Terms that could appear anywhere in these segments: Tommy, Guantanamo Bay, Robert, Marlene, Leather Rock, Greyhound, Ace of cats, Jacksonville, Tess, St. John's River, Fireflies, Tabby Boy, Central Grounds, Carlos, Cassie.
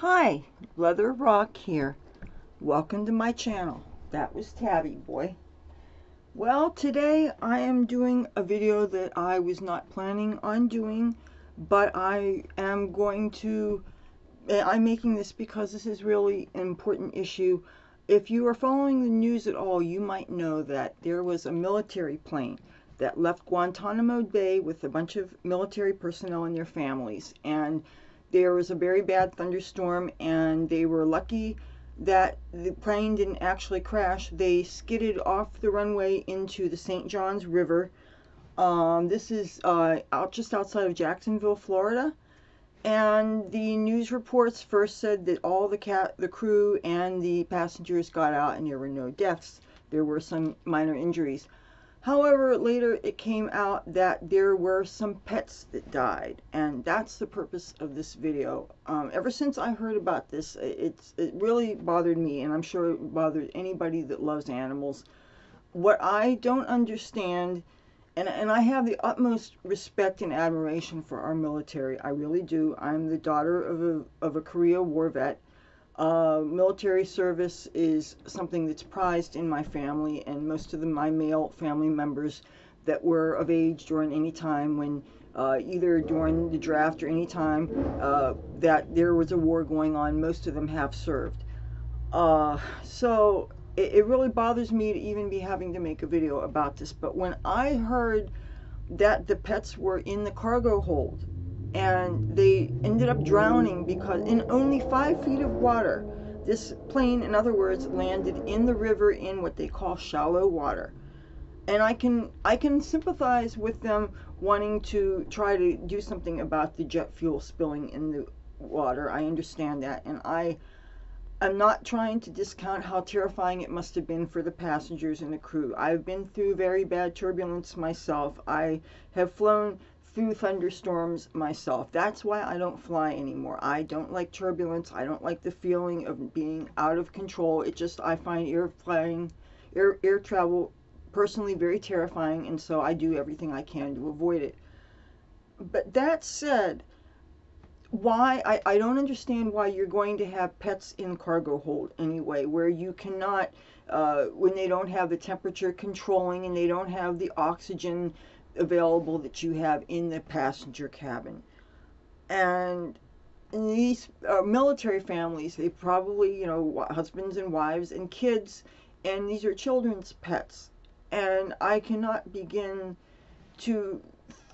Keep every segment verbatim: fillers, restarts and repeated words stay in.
Hi, Leather Rock here. Welcome to my channel. That was Tabby Boy. Well, today I am doing a video that I was not planning on doing, but I am going to, I'm making this because this is really an important issue. If you are following the news at all, you might know that there was a military plane that left Guantanamo Bay with a bunch of military personnel and their families, and there was a very bad thunderstorm, and they were lucky that the plane didn't actually crash. They skidded off the runway into the Saint John's River. Um, this is uh, out just outside of Jacksonville, Florida, and the news reports first said that all the cat, the crew and the passengers got out and there were no deaths. There were some minor injuries. However, later it came out that there were some pets that died, and that's the purpose of this video. Um, ever since I heard about this, it's, it really bothered me, and I'm sure it bothered anybody that loves animals. What I don't understand, and, and I have the utmost respect and admiration for our military, I really do. I'm the daughter of a, of a Korea war vet. Uh, military service is something that's prized in my family, and most of the, my male family members that were of age during any time when uh, either during the draft or any time uh, that there was a war going on, most of them have served. Uh, so it, it really bothers me to even be having to make a video about this, but when I heard that the pets were in the cargo hold and they ended up drowning because in only five feet of water, this plane, in other words, landed in the river in what they call shallow water. And I can I can sympathize with them wanting to try to do something about the jet fuel spilling in the water. I understand that, and I I'm not trying to discount how terrifying it must have been for the passengers and the crew. I've been through very bad turbulence myself. I have flown through thunderstorms myself. That's why I don't fly anymore. I don't like turbulence. I don't like the feeling of being out of control. It just, I find air flying, air, air travel personally very terrifying, and so I do everything I can to avoid it. But that said, why, I, I don't understand why you're going to have pets in cargo hold anyway, where you cannot, uh, when they don't have the temperature controlling and they don't have the oxygen available that you have in the passenger cabin. And in these uh, military families, they probably, you know, husbands and wives and kids, and these are children's pets. And I cannot begin to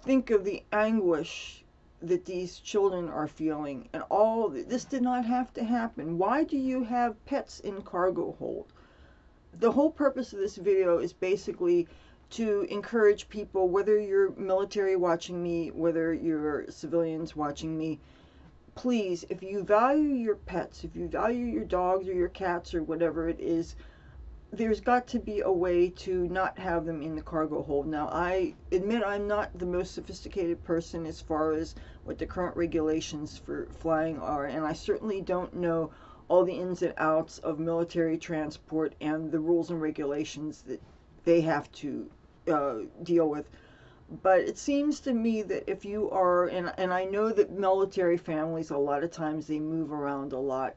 think of the anguish that these children are feeling. And all this did not have to happen. Why do you have pets in cargo hold? The whole purpose of this video is basically to encourage people, whether you're military watching me, whether you're civilians watching me, please, if you value your pets, if you value your dogs or your cats or whatever it is, there's got to be a way to not have them in the cargo hold. Now, I admit I'm not the most sophisticated person as far as what the current regulations for flying are, and I certainly don't know all the ins and outs of military transport and the rules and regulations that they have to uh, deal with. But it seems to me that if you are, and, and I know that military families, a lot of times they move around a lot,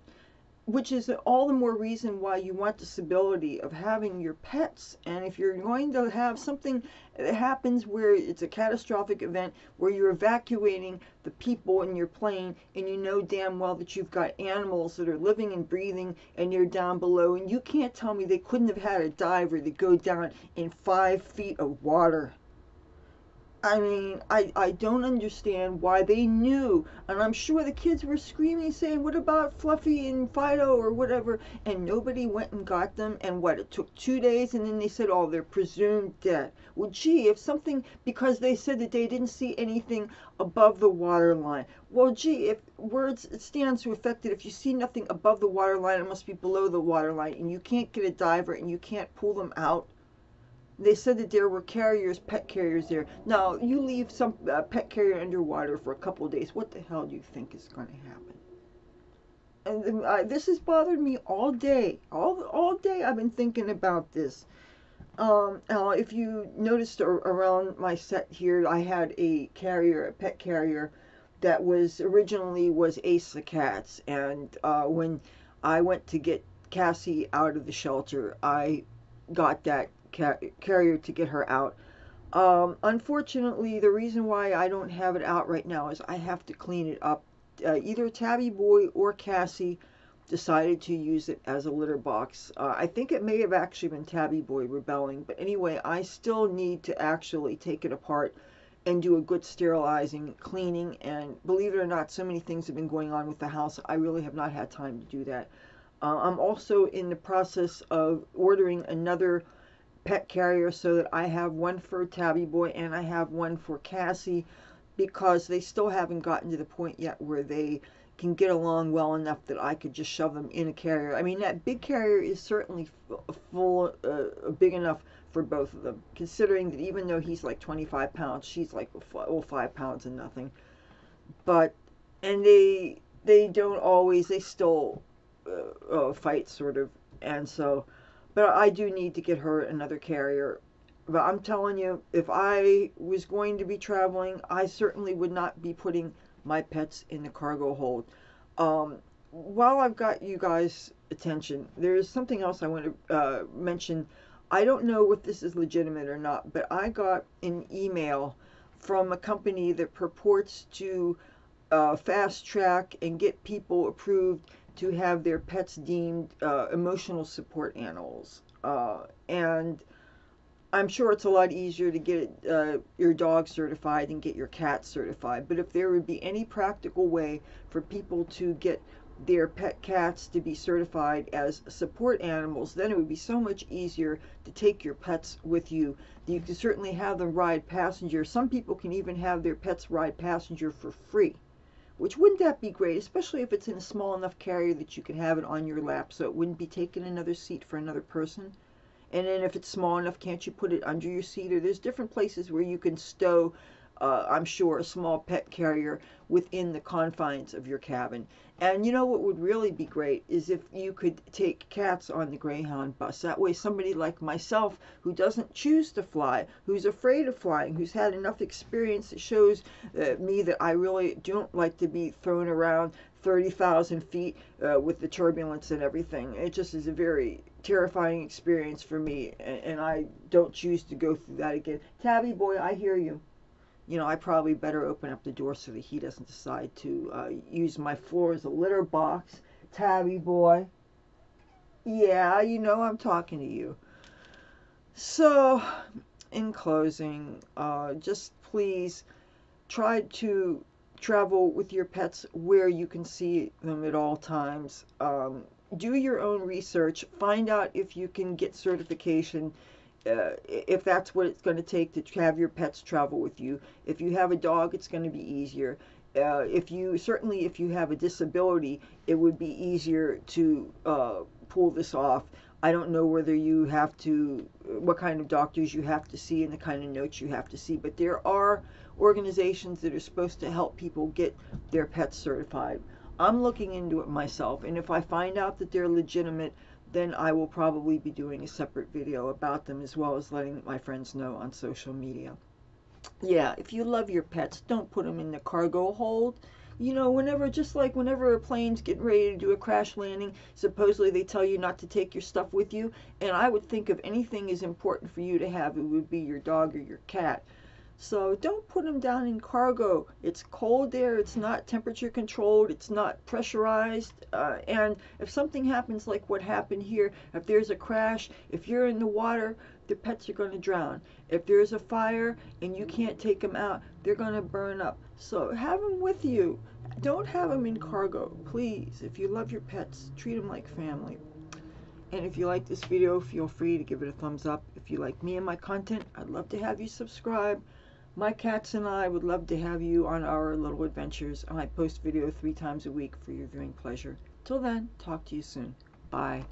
which is all the more reason why you want the stability of having your pets. And if you're going to have something that happens where it's a catastrophic event, where you're evacuating the people in your plane, and you know damn well that you've got animals that are living and breathing, and you're down below, and you can't tell me they couldn't have had a diver to go down in five feet of water. I mean, I, I don't understand why they knew, and I'm sure the kids were screaming, saying, what about Fluffy and Fido or whatever, and nobody went and got them, and what, it took two days, and then they said, oh, they're presumed dead. Well, gee, if something, because they said that they didn't see anything above the water line. Well, gee, if words, it stands to effect that if you see nothing above the water line, it must be below the water line, and you can't get a diver, and you can't pull them out. They said that there were carriers, pet carriers there. Now, you leave some uh, pet carrier underwater for a couple of days. What the hell do you think is going to happen? And uh, this has bothered me all day. All all day I've been thinking about this. Um, now, if you noticed ar around my set here, I had a carrier, a pet carrier, that was originally was Ace of Cats. And uh, when I went to get Cassie out of the shelter, I got that ca carrier to get her out. Um, unfortunately, the reason why I don't have it out right now is I have to clean it up. Uh, either Tabby Boy or Cassie decided to use it as a litter box. Uh, I think it may have actually been Tabby Boy rebelling, but anyway, I still need to actually take it apart and do a good sterilizing, cleaning, and believe it or not, so many things have been going on with the house, I really have not had time to do that. Uh, I'm also in the process of ordering another pet carrier so that I have one for Tabby Boy and I have one for Cassie, because they still haven't gotten to the point yet where they can get along well enough that I could just shove them in a carrier. I mean, that big carrier is certainly full, uh, big enough for both of them, considering that even though he's like twenty-five pounds, she's like, oh, five pounds and nothing. But, and they, they don't always, they still uh, uh, fight sort of, and so, but I do need to get her another carrier. But I'm telling you, if I was going to be traveling, I certainly would not be putting my pets in the cargo hold. Um, while I've got you guys' attention, there's something else I want to uh, mention. I don't know if this is legitimate or not, but I got an email from a company that purports to uh, fast track and get people approved to have their pets deemed uh, emotional support animals. Uh, and I'm sure it's a lot easier to get uh, your dog certified than get your cat certified, but if there would be any practical way for people to get their pet cats to be certified as support animals, then it would be so much easier to take your pets with you. You can certainly have them ride passenger. Some people can even have their pets ride passenger for free, which wouldn't that be great, especially if it's in a small enough carrier that you can have it on your lap so it wouldn't be taking another seat for another person. And then if it's small enough, can't you put it under your seat? Or there's different places where you can stow, uh, I'm sure, a small pet carrier within the confines of your cabin. And you know what would really be great is if you could take cats on the Greyhound bus. That way somebody like myself, who doesn't choose to fly, who's afraid of flying, who's had enough experience that shows uh, me that I really don't like to be thrown around thirty thousand feet uh, with the turbulence and everything. It just is a very terrifying experience for me, and, and I don't choose to go through that again. Tabby Boy, I hear you. You know, I probably better open up the door so that he doesn't decide to uh, use my floor as a litter box. Tabby Boy. Yeah, you know I'm talking to you. So, in closing, uh, just please try to travel with your pets where you can see them at all times. Um, do your own research. Find out if you can get certification, uh, if that's what it's going to take to have your pets travel with you. If you have a dog, it's going to be easier. Uh, if you certainly, if you have a disability, it would be easier to uh, pull this off. I don't know whether you have to, what kind of doctors you have to see and the kind of notes you have to see, but there are organizations that are supposed to help people get their pets certified. I'm looking into it myself, and if I find out that they're legitimate, then I will probably be doing a separate video about them, as well as letting my friends know on social media. Yeah, if you love your pets, don't put them in the cargo hold. You know, whenever, just like whenever a plane's getting ready to do a crash landing, supposedly they tell you not to take your stuff with you, and I would think if anything is important for you to have, it would be your dog or your cat. So don't put them down in cargo. It's cold there, it's not temperature controlled, it's not pressurized, uh, and if something happens like what happened here, if there's a crash, if you're in the water, the pets are going to drown. If there's a fire and you can't take them out, they're going to burn up. So have them with you. Don't have them in cargo, please. If you love your pets, treat them like family. And if you like this video, feel free to give it a thumbs up. If you like me and my content, I'd love to have you subscribe. My cats and I would love to have you on our little adventures, and I post video three times a week for your viewing pleasure. Till then, talk to you soon. Bye.